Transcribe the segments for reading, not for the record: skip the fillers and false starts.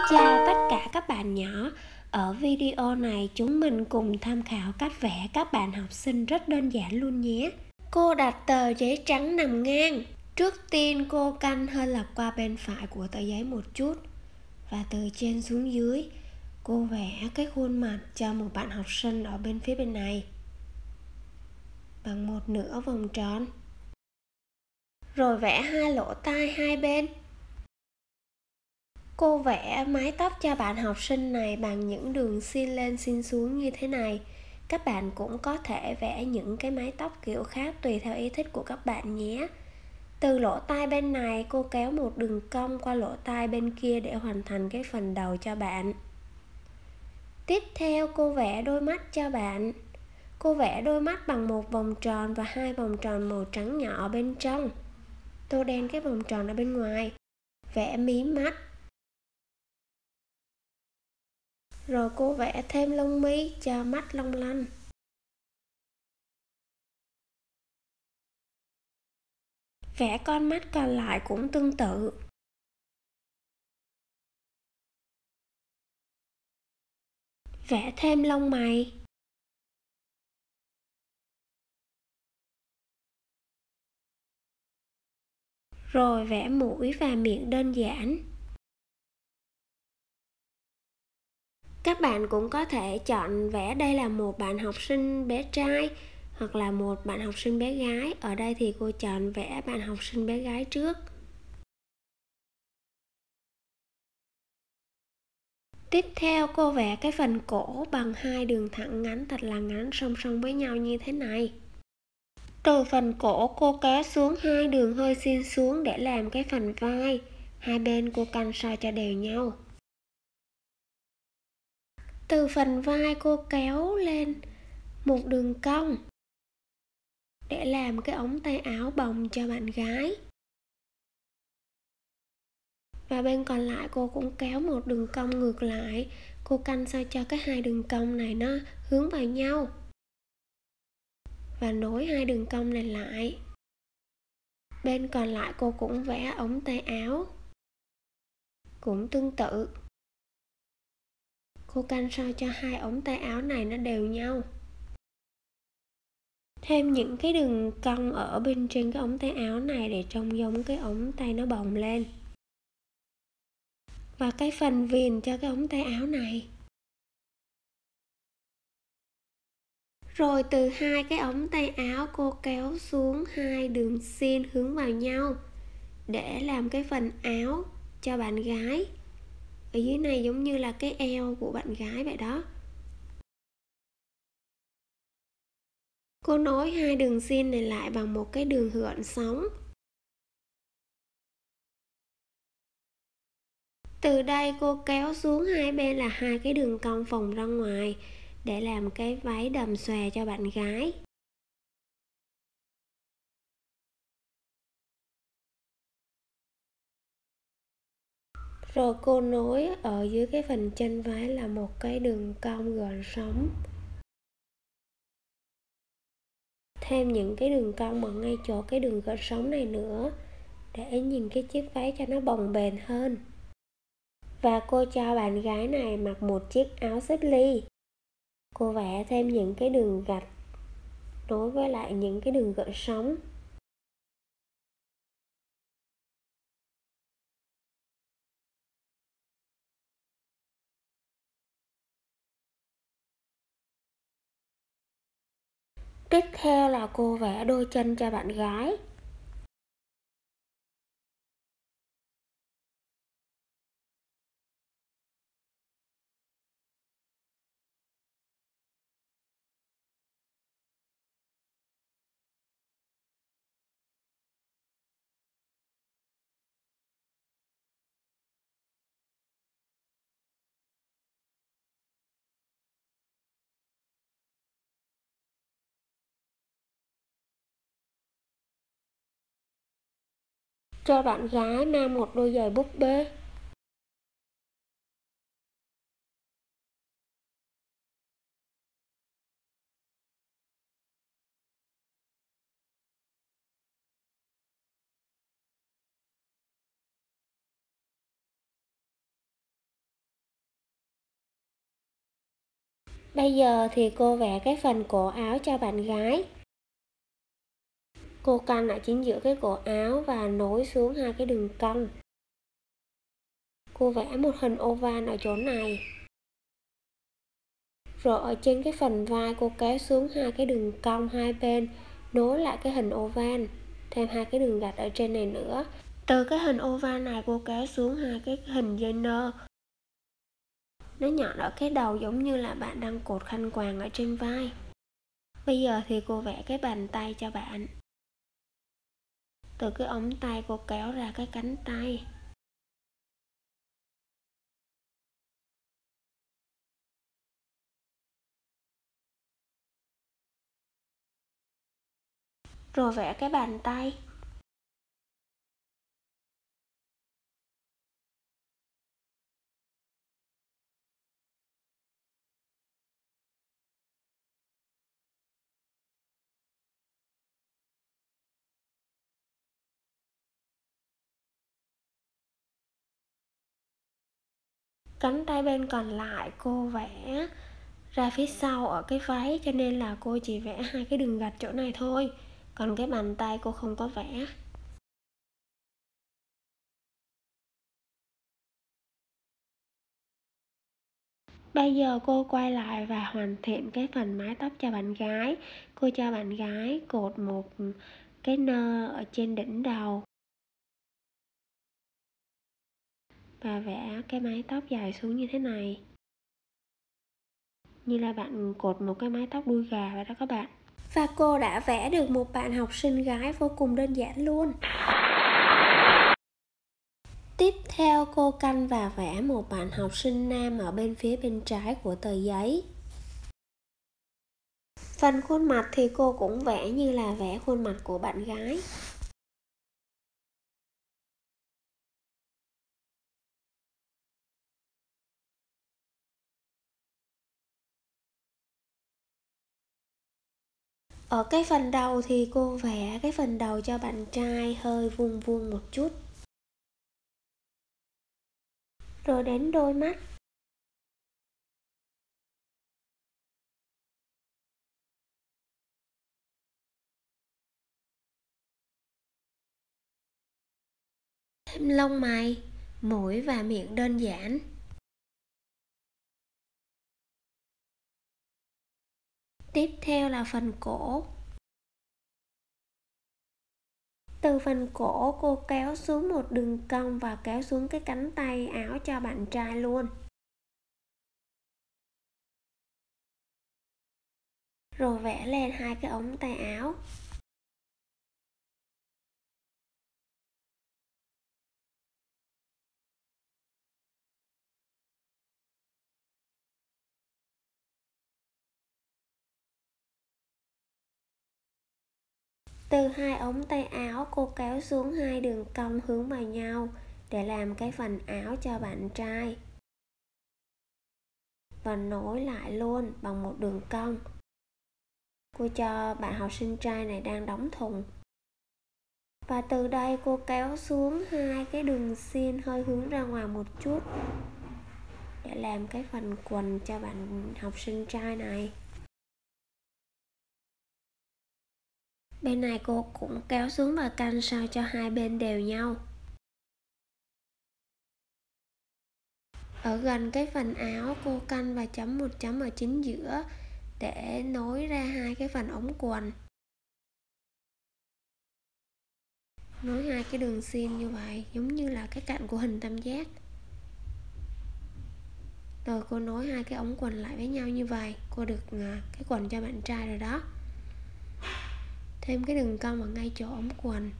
Xin chào tất cả các bạn nhỏ. Ở video này chúng mình cùng tham khảo cách vẽ các bạn học sinh rất đơn giản luôn nhé. Cô đặt tờ giấy trắng nằm ngang. Trước tiên cô căn hơi lật qua bên phải của tờ giấy một chút. Và từ trên xuống dưới, cô vẽ cái khuôn mặt cho một bạn học sinh ở bên phía bên này bằng một nửa vòng tròn. Rồi vẽ hai lỗ tai hai bên. Cô vẽ mái tóc cho bạn học sinh này bằng những đường xin lên xin xuống như thế này. Các bạn cũng có thể vẽ những cái mái tóc kiểu khác tùy theo ý thích của các bạn nhé. Từ lỗ tai bên này cô kéo một đường cong qua lỗ tai bên kia để hoàn thành cái phần đầu cho bạn. Tiếp theo cô vẽ đôi mắt cho bạn. Cô vẽ đôi mắt bằng một vòng tròn và hai vòng tròn màu trắng nhỏ bên trong. Tô đen cái vòng tròn ở bên ngoài. Vẽ mí mắt. Rồi cô vẽ thêm lông mi cho mắt long lanh. Vẽ con mắt còn lại cũng tương tự. Vẽ thêm lông mày. Rồi vẽ mũi và miệng đơn giản. Các bạn cũng có thể chọn vẽ đây là một bạn học sinh bé trai hoặc là một bạn học sinh bé gái. Ở đây thì cô chọn vẽ bạn học sinh bé gái trước. Tiếp theo cô vẽ cái phần cổ bằng hai đường thẳng ngắn thật là ngắn song song với nhau như thế này. Từ phần cổ cô kéo xuống hai đường hơi xin xuống để làm cái phần vai. Hai bên cô căn so cho đều nhau. Từ phần vai cô kéo lên một đường cong để làm cái ống tay áo bồng cho bạn gái. Và bên còn lại cô cũng kéo một đường cong ngược lại. Cô căn sao cho cái hai đường cong này nó hướng vào nhau. Và nối hai đường cong này lại. Bên còn lại cô cũng vẽ ống tay áo. Cũng tương tự. Cô căn sao cho hai ống tay áo này nó đều nhau. Thêm những cái đường cong ở bên trên cái ống tay áo này để trông giống cái ống tay nó bồng lên. Và cái phần viền cho cái ống tay áo này. Rồi từ hai cái ống tay áo cô kéo xuống hai đường xin hướng vào nhau để làm cái phần áo cho bạn gái. Ở dưới này giống như là cái eo của bạn gái vậy đó. Cô nối hai đường xin này lại bằng một cái đường hượn sóng. Từ đây cô kéo xuống hai bên là hai cái đường cong phồng ra ngoài để làm cái váy đầm xòe cho bạn gái. Rồi cô nối ở dưới cái phần chân váy là một cái đường cong gợn sóng. Thêm những cái đường cong ở ngay chỗ cái đường gợn sóng này nữa để nhìn cái chiếc váy cho nó bồng bềnh hơn. Và cô cho bạn gái này mặc một chiếc áo xếp ly. Cô vẽ thêm những cái đường gạch nối với lại những cái đường gợn sóng. Tiếp theo là cô vẽ đôi chân cho bạn gái. Cho bạn gái mang một đôi giày búp bê. Bây giờ thì cô vẽ cái phần cổ áo cho bạn gái. Cô căn lại chính giữa cái cổ áo và nối xuống hai cái đường cong. Cô vẽ một hình oval ở chỗ này. Rồi ở trên cái phần vai cô kéo xuống hai cái đường cong hai bên, nối lại cái hình oval, thêm hai cái đường gạch ở trên này nữa. Từ cái hình oval này cô kéo xuống hai cái hình dây nơ. Nó nhọn ở cái đầu giống như là bạn đang cột khăn quàng ở trên vai. Bây giờ thì cô vẽ cái bàn tay cho bạn. Từ cái ống tay cô kéo ra cái cánh tay. Rồi vẽ cái bàn tay. Cánh tay bên còn lại cô vẽ ra phía sau ở cái váy, cho nên là cô chỉ vẽ hai cái đường gạch chỗ này thôi. Còn cái bàn tay cô không có vẽ. Bây giờ cô quay lại và hoàn thiện cái phần mái tóc cho bạn gái. Cô cho bạn gái cột một cái nơ ở trên đỉnh đầu và vẽ cái mái tóc dài xuống như thế này, như là bạn cột một cái mái tóc đuôi gà vậy đó các bạn. Và cô đã vẽ được một bạn học sinh gái vô cùng đơn giản luôn. Tiếp theo cô căn và vẽ một bạn học sinh nam ở bên phía bên trái của tờ giấy. Phần khuôn mặt thì cô cũng vẽ như là vẽ khuôn mặt của bạn gái. Ở cái phần đầu thì cô vẽ cái phần đầu cho bạn trai hơi vuông vuông một chút. Rồi đến đôi mắt. Thêm lông mày, mũi và miệng đơn giản. Tiếp theo là phần cổ. Từ phần cổ cô kéo xuống một đường cong và kéo xuống cái cánh tay áo cho bạn trai luôn. Rồi vẽ lên hai cái ống tay áo. Từ hai ống tay áo cô kéo xuống hai đường cong hướng vào nhau để làm cái phần áo cho bạn trai. Và nối lại luôn bằng một đường cong. Cô cho bạn học sinh trai này đang đóng thùng. Và từ đây cô kéo xuống hai cái đường xiên hơi hướng ra ngoài một chút để làm cái phần quần cho bạn học sinh trai này. Bên này cô cũng kéo xuống và căn sao cho hai bên đều nhau. Ở gần cái phần áo cô căn và chấm một chấm ở chính giữa để nối ra hai cái phần ống quần. Nối hai cái đường xiên như vậy, giống như là cái cạnh của hình tam giác. Rồi cô nối hai cái ống quần lại với nhau như vậy, cô được cái quần cho bạn trai rồi đó. Thêm cái đường cong ở ngay chỗ ống quần.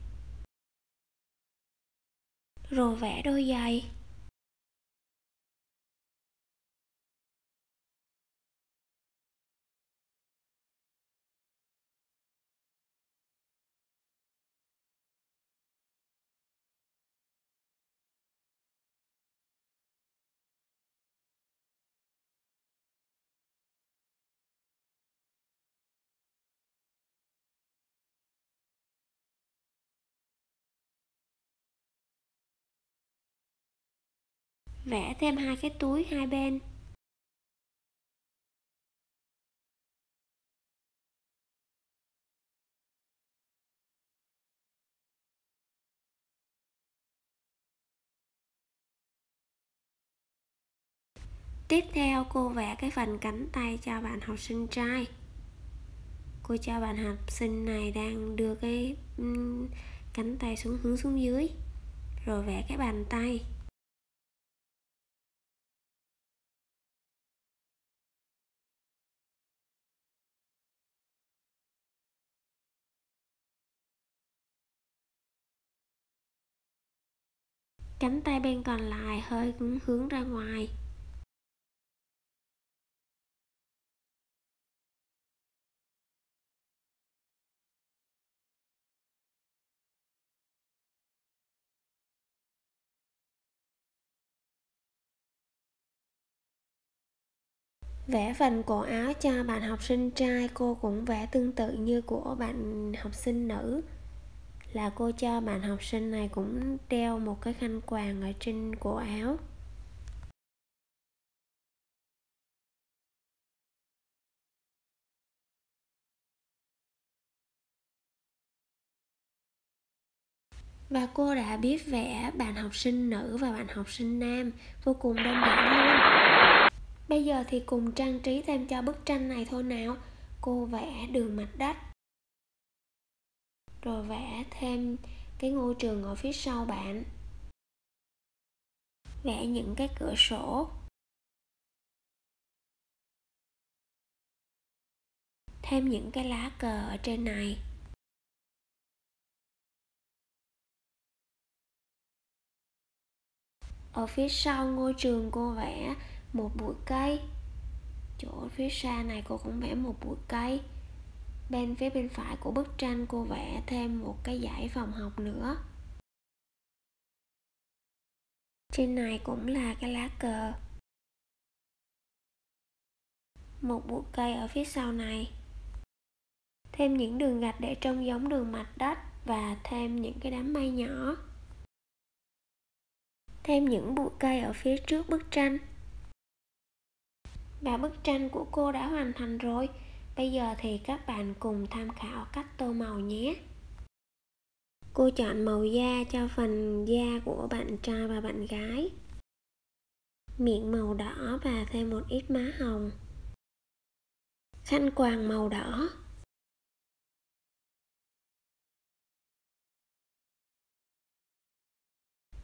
Rồi vẽ đôi giày. Vẽ thêm hai cái túi hai bên. Tiếp theo cô vẽ cái phần cánh tay cho bạn học sinh trai. Cô cho bạn học sinh này đang đưa cái cánh tay xuống hướng xuống dưới, rồi vẽ cái bàn tay. Cánh tay bên còn lại hơi hướng ra ngoài. Vẽ phần cổ áo cho bạn học sinh trai, cô cũng vẽ tương tự như của bạn học sinh nữ, là cô cho bạn học sinh này cũng đeo một cái khăn quàng ở trên cổ áo. Và cô đã biết vẽ bạn học sinh nữ và bạn học sinh nam vô cùng đơn giản luôn. Bây giờ thì cùng trang trí thêm cho bức tranh này thôi nào. Cô vẽ đường mặt đất, rồi vẽ thêm cái ngôi trường ở phía sau bạn, vẽ những cái cửa sổ, thêm những cái lá cờ ở trên này. Ở phía sau ngôi trường cô vẽ một bụi cây, chỗ phía xa này cô cũng vẽ một bụi cây. Bên phía bên phải của bức tranh cô vẽ thêm một cái dãy phòng học nữa. Trên này cũng là cái lá cờ. Một bụi cây ở phía sau này. Thêm những đường gạch để trông giống đường mặt đất và thêm những cái đám mây nhỏ. Thêm những bụi cây ở phía trước bức tranh. Và bức tranh của cô đã hoàn thành rồi. Bây giờ thì các bạn cùng tham khảo cách tô màu nhé. Cô chọn màu da cho phần da của bạn trai và bạn gái. Miệng màu đỏ và thêm một ít má hồng. Khăn quàng màu đỏ.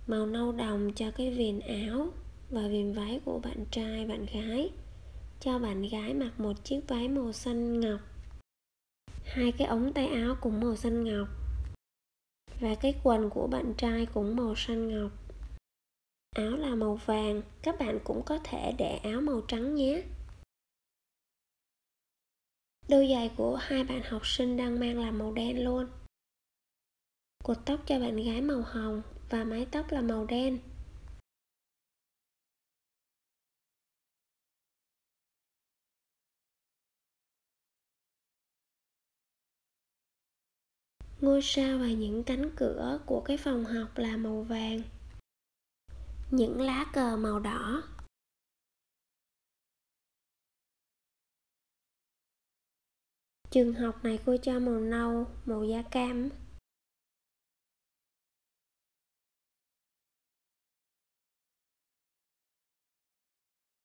Màu nâu đồng cho cái viền áo và viền váy của bạn trai, bạn gái. Cho bạn gái mặc một chiếc váy màu xanh ngọc, hai cái ống tay áo cũng màu xanh ngọc, và cái quần của bạn trai cũng màu xanh ngọc. Áo là màu vàng, các bạn cũng có thể để áo màu trắng nhé. Đôi giày của hai bạn học sinh đang mang là màu đen luôn. Cột tóc cho bạn gái màu hồng và mái tóc là màu đen. Ngôi sao và những cánh cửa của cái phòng học là màu vàng. Những lá cờ màu đỏ. Trường học này cô cho màu nâu, màu da cam.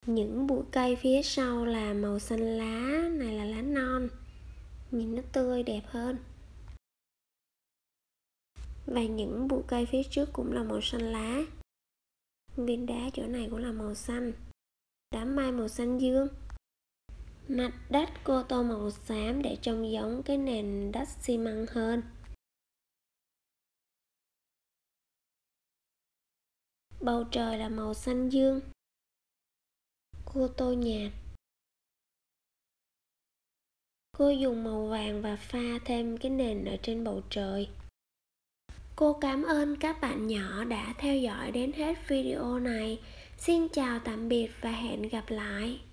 Những bụi cây phía sau là màu xanh lá, này là lá non. Nhìn nó tươi đẹp hơn. Và những bụi cây phía trước cũng là màu xanh lá. Viên đá chỗ này cũng là màu xanh. Đám mây màu xanh dương. Mặt đất cô tô màu xám để trông giống cái nền đất xi măng hơn. Bầu trời là màu xanh dương. Cô tô nhạt. Cô dùng màu vàng và pha thêm cái nền ở trên bầu trời. Cô cảm ơn các bạn nhỏ đã theo dõi đến hết video này. Xin chào tạm biệt và hẹn gặp lại.